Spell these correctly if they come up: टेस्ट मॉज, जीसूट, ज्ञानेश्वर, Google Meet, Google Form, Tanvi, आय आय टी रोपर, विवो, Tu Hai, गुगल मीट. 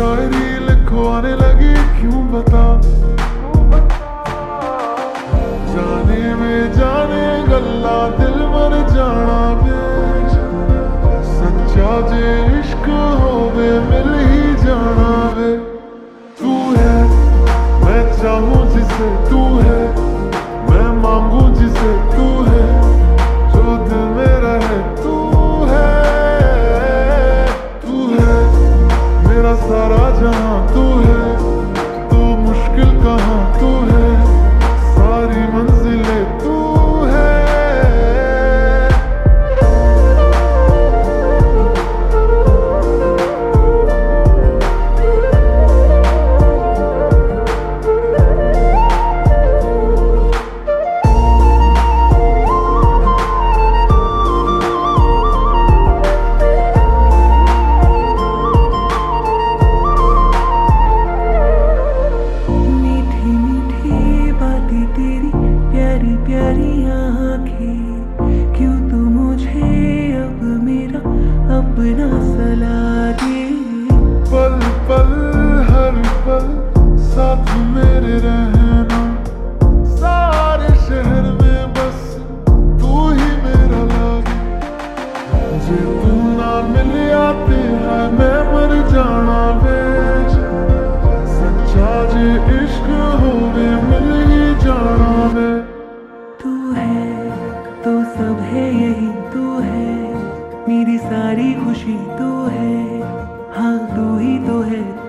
शायरी लिखवाने लगे क्यों बता, जाने में जाने गल्ला दिल मर जाना बे, सच्चा जे इश्क हो बे मिल ही जाना बे। तू है मैं चाहूं जिसे, तू है मैं मांगू जिसे, तू है जो दिल में रहे, तू है, तू है मेरा सारा जहां, तू है तो मुश्किल कहां, तू है सारी मंजिलें, तू है। मेरी सारी खुशी तू है, हाँ तू ही तो है।